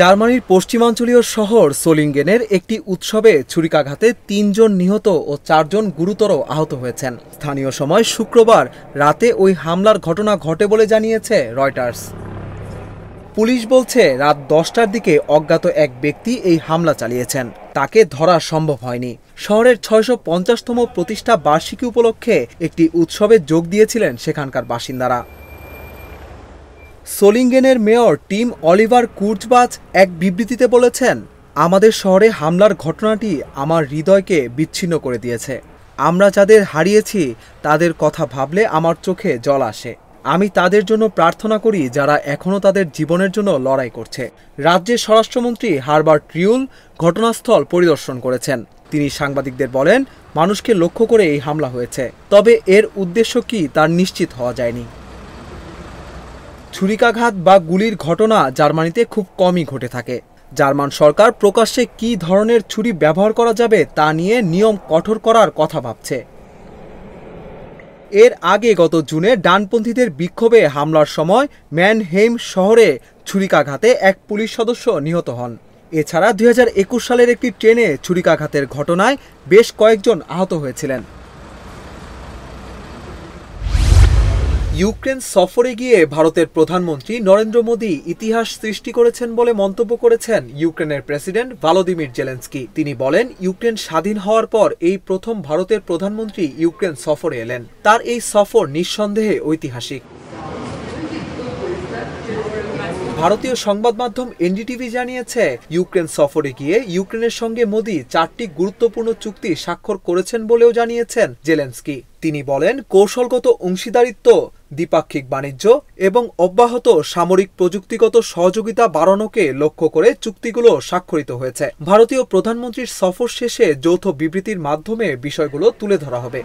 জার্মানির পশ্চিমাঞ্চলীয় শহর সোলিঙ্গেনের একটি উৎসবে ছুরিকাঘাতে ৩ জন নিহত ও 4 জন গুরুতর আহত হয়েছেন। স্থানীয় সময় শুক্রবার রাতে ওই হামলার ঘটনা ঘটে বলে জানিয়েছে রয়টার্স। পুলিশ বলছে রাত 10টার দিকে অজ্ঞাত এক ব্যক্তি এই হামলা চালিয়েছেন। তাকে ধরা সম্ভব হয়নি। শহরের ৬৫০তম প্রতিষ্ঠা বার্ষিকী উপলক্ষে একটি উৎসবে যোগ দিয়েছিলেন সেখানকার বাসিন্দারা। সোলিঙ্গেনের মেয়র টিম অলিভার কুর্জবাচ এক বিবৃতিতে বলেছেন, আমাদের শহরে হামলার ঘটনাটি আমার হৃদয়কে বিচ্ছিন্ন করে দিয়েছে। আমরা যাদের হারিয়েছি তাদের কথা ভাবলে আমার চোখে জল আসে। আমি তাদের জন্য প্রার্থনা করি যারা এখনও তাদের জীবনের জন্য লড়াই করছে। রাজ্যের স্বরাষ্ট্রমন্ত্রী হারবার্ট রিউল ঘটনাস্থল পরিদর্শন করেছেন। তিনি সাংবাদিকদের বলেন, মানুষকে লক্ষ্য করে এই হামলা হয়েছে, তবে এর উদ্দেশ্য কী তার নিশ্চিত হওয়া যায়নি। ছুরিকাঘাত বা গুলির ঘটনা জার্মানিতে খুব কমই ঘটে থাকে। জার্মান সরকার প্রকাশ্যে কী ধরনের ছুরি ব্যবহার করা যাবে তা নিয়ে নিয়ম কঠোর করার কথা ভাবছে। এর আগে গত জুনে ডানপন্থীদের বিক্ষোভে হামলার সময় ম্যানহেইম শহরে ছুরিকাঘাতে এক পুলিশ সদস্য নিহত হন। এছাড়া ২০২১ সালের একটি ট্রেনে ছুরিকাঘাতের ঘটনায় বেশ কয়েকজন আহত হয়েছিলেন। ইউক্রেন সফরে গিয়ে ভারতের প্রধানমন্ত্রী নরেন্দ্র মোদি ইতিহাস সৃষ্টি করেছেন বলে মন্তব্য করেছেন ইউক্রেনের প্রেসিডেন্ট ভ্লাদিমির জেলেন্সকি। তিনি বলেন, ইউক্রেন স্বাধীন হওয়ার পর এই প্রথম ভারতের প্রধানমন্ত্রী ইউক্রেন সফরে এলেন। তার এই সফর নিঃসন্দেহে ঐতিহাসিক। ভারতীয় সংবাদ মাধ্যম এনডিটিভি জানিয়েছে, ইউক্রেন সফরে গিয়ে ইউক্রেনের সঙ্গে মোদি 4টি গুরুত্বপূর্ণ চুক্তি স্বাক্ষর করেছেন বলেও জানিয়েছেন জেলেন্সকি। তিনি বলেন, কৌশলগত অংশীদারিত্ব, দ্বিপাক্ষিক বাণিজ্য এবং অব্যাহত সামরিক প্রযুক্তিগত সহযোগিতা বাড়ানোকে লক্ষ্য করে চুক্তিগুলো স্বাক্ষরিত হয়েছে। ভারতীয় প্রধানমন্ত্রীর সফর শেষে যৌথ বিবৃতির মাধ্যমে বিষয়গুলো তুলে ধরা হবে।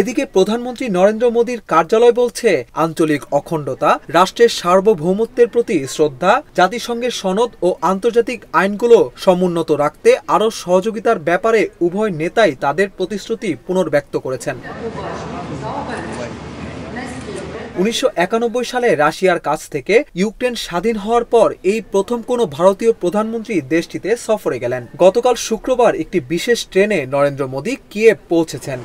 এদিকে প্রধানমন্ত্রী নরেন্দ্র মোদীর কার্যালয় বলছে, আঞ্চলিক অখণ্ডতা, রাষ্ট্রের সার্বভৌমত্বের প্রতি শ্রদ্ধা, জাতিসংঘের সনদ ও আন্তর্জাতিক আইনগুলো সমুন্নত রাখতে আরও সহযোগিতার ব্যাপারে উভয় নেতাই তাদের প্রতিশ্রুতি পুনর্ব্যক্ত করেছেন। ১৯৯১ সালে রাশিয়ার কাছ থেকে ইউক্রেন স্বাধীন হওয়ার পর এই প্রথম কোনো ভারতীয় প্রধানমন্ত্রী দেশটিতে সফরে গেলেন। গতকাল শুক্রবার একটি বিশেষ ট্রেনে নরেন্দ্র মোদী কিয়েভ পৌঁছেছেন।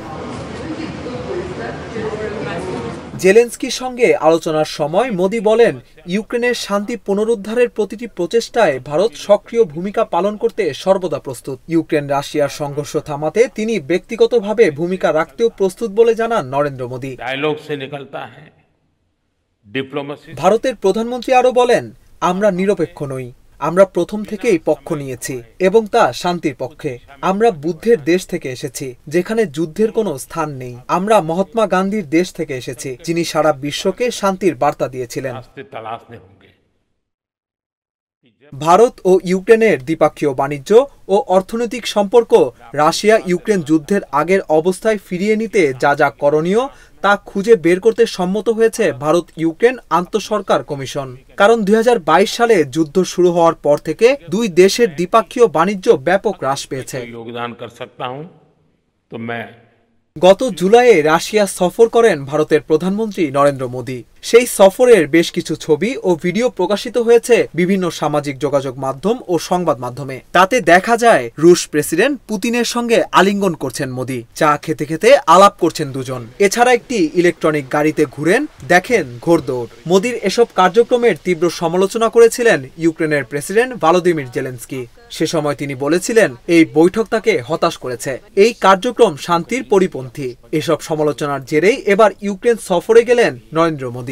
জেলেন্সকির সঙ্গে আলোচনার সময় মোদি বলেন, ইউক্রেনের শান্তি পুনরুদ্ধারের প্রতিটি প্রচেষ্টায় ভারত সক্রিয় ভূমিকা পালন করতে সর্বদা প্রস্তুত। ইউক্রেন রাশিয়ার সংঘর্ষ থামাতে তিনি ব্যক্তিগতভাবে ভূমিকা রাখতেও প্রস্তুত বলে জানান নরেন্দ্র মোদি। ভারতের প্রধানমন্ত্রী আরও বলেন, আমরা নিরপেক্ষ নই, আমরা প্রথম থেকেই পক্ষ নিয়েছি এবং তা শান্তির পক্ষে। আমরা বুদ্ধের দেশ থেকে এসেছি যেখানে যুদ্ধের কোনো স্থান নেই। আমরা মহাত্মা গান্ধীর দেশ থেকে এসেছি যিনি সারা বিশ্বকে শান্তির বার্তা দিয়েছিলেন। ভারত ও ইউক্রেনের দ্বিপাক্ষীয় বাণিজ্য ও অর্থনৈতিক সম্পর্ক রাশিয়া ইউক্রেন যুদ্ধের আগের অবস্থায় ফিরিয়ে নিতে যা যা করণীয় তা খুঁজে বের করতে সম্মত হয়েছে ভারত ইউক্রেন আন্তঃসরকার কমিশন। কারণ ২০২২ সালে যুদ্ধ শুরু হওয়ার পর থেকে দুই দেশের দ্বিপাক্ষীয় বাণিজ্য ব্যাপক হ্রাস পেয়েছে। গত জুলাইয়ে রাশিয়া সফর করেন ভারতের প্রধানমন্ত্রী নরেন্দ্র মোদি। সেই সফরের বেশ কিছু ছবি ও ভিডিও প্রকাশিত হয়েছে বিভিন্ন সামাজিক যোগাযোগ মাধ্যম ও সংবাদ মাধ্যমে। তাতে দেখা যায় রুশ প্রেসিডেন্ট পুতিনের সঙ্গে আলিঙ্গন করছেন মোদি, চা খেতে খেতে আলাপ করছেন দুজন। এছাড়া একটি ইলেকট্রনিক গাড়িতে ঘুরেন, দেখেন ঘোড়দৌড়। মোদির এসব কার্যক্রমের তীব্র সমালোচনা করেছিলেন ইউক্রেনের প্রেসিডেন্ট ভ্লাদিমির জেলেন্সকি। সে সময় তিনি বলেছিলেন, এই বৈঠক তাকে হতাশ করেছে, এই কার্যক্রম শান্তির পরিপন্থী। এসব সমালোচনার জেরেই এবার ইউক্রেন সফরে গেলেন নরেন্দ্র মোদি।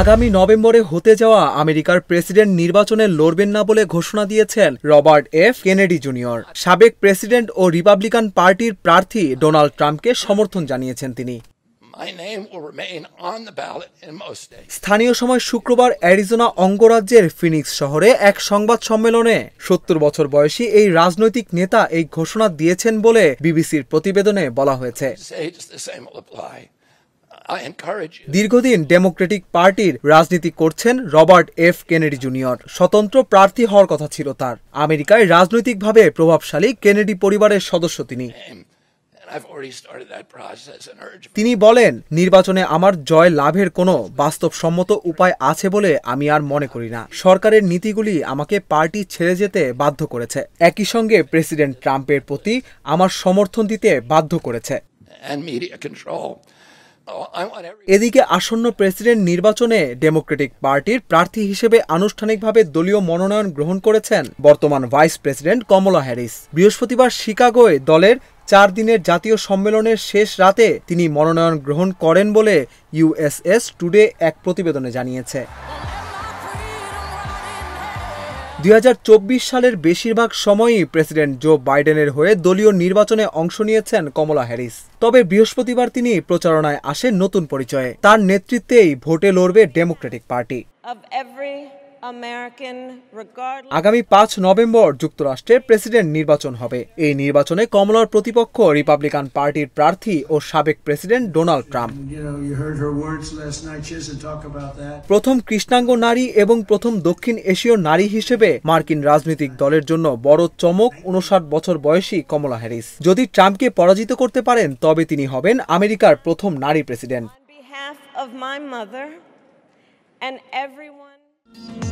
আগামী নভেম্বরে হতে যাওয়া আমেরিকার প্রেসিডেন্ট নির্বাচনে লড়বেন না বলে ঘোষণা দিয়েছেন রবার্ট এফ কেনেডি জুনিয়র। সাবেক প্রেসিডেন্ট ও রিপাবলিকান পার্টির প্রার্থী ডোনাল্ড ট্রাম্পকে সমর্থন জানিয়েছেন তিনি। স্থানীয় সময় শুক্রবার অ্যারিজোনা অঙ্গরাজ্যের ফিনিক্স শহরে এক সংবাদ সম্মেলনে ৭০ বছর বয়সী এই রাজনৈতিক নেতা এই ঘোষণা দিয়েছেন বলে বিবিসির প্রতিবেদনে বলা হয়েছে। দীর্ঘদিন ডেমোক্রেটিক পার্টির রাজনীতি করছেন রবার্ট এফ কেনেডি জুনিয়র। স্বতন্ত্র প্রার্থী হওয়ার কথা ছিল তার। আমেরিকায় রাজনৈতিকভাবে প্রভাবশালী কেনেডি পরিবারের সদস্য তিনি। তিনি বলেন, নির্বাচনে আমার জয় লাভের কোনো বাস্তবসম্মত উপায় আছে বলে আমি আর মনে করি না। সরকারের নীতিগুলি আমাকে পার্টি ছেড়ে যেতে বাধ্য করেছে, একই সঙ্গে প্রেসিডেন্ট ট্রাম্পের প্রতি আমার সমর্থন দিতে বাধ্য করেছে। এদিকে আসন্ন প্রেসিডেন্ট নির্বাচনে ডেমোক্রেটিক পার্টির প্রার্থী হিসেবে আনুষ্ঠানিকভাবে দলীয় মনোনয়ন গ্রহণ করেছেন বর্তমান ভাইস প্রেসিডেন্ট কমলা হ্যারিস। বৃহস্পতিবার শিকাগোয় দলের 4 দিনের জাতীয় সম্মেলনের শেষ রাতে তিনি মনোনয়ন গ্রহণ করেন বলে ইউএসএস টুডে এক প্রতিবেদনে জানিয়েছে। 2024 সালের বেশিরভাগ সময়ই প্রেসিডেন্ট জো বাইডেনের হয়ে দলীয় নির্বাচনে অংশ নিয়েছেন কমলা হ্যারিস। তবে বৃহস্পতিবার তিনি প্রচারণায় আসেন নতুন পরিচয়ে। তার নেতৃত্বেই ভোটে লড়বে ডেমোক্রেটিক পার্টি। আগামী 5 নভেম্বর যুক্তরাষ্ট্রে প্রেসিডেন্ট নির্বাচন হবে। এই নির্বাচনে কমলার প্রতিপক্ষ রিপাবলিকান পার্টির প্রার্থী ও সাবেক প্রেসিডেন্ট ডোনাল্ড ট্রাম্প। প্রথম কৃষ্ণাঙ্গ নারী এবং প্রথম দক্ষিণ এশীয় নারী হিসেবে মার্কিন রাজনৈতিক দলের জন্য বড় চমক 59 বছর বয়সী কমলা হ্যারিস। যদি ট্রাম্পকে পরাজিত করতে পারেন তবে তিনি হবেন আমেরিকার প্রথম নারী প্রেসিডেন্ট।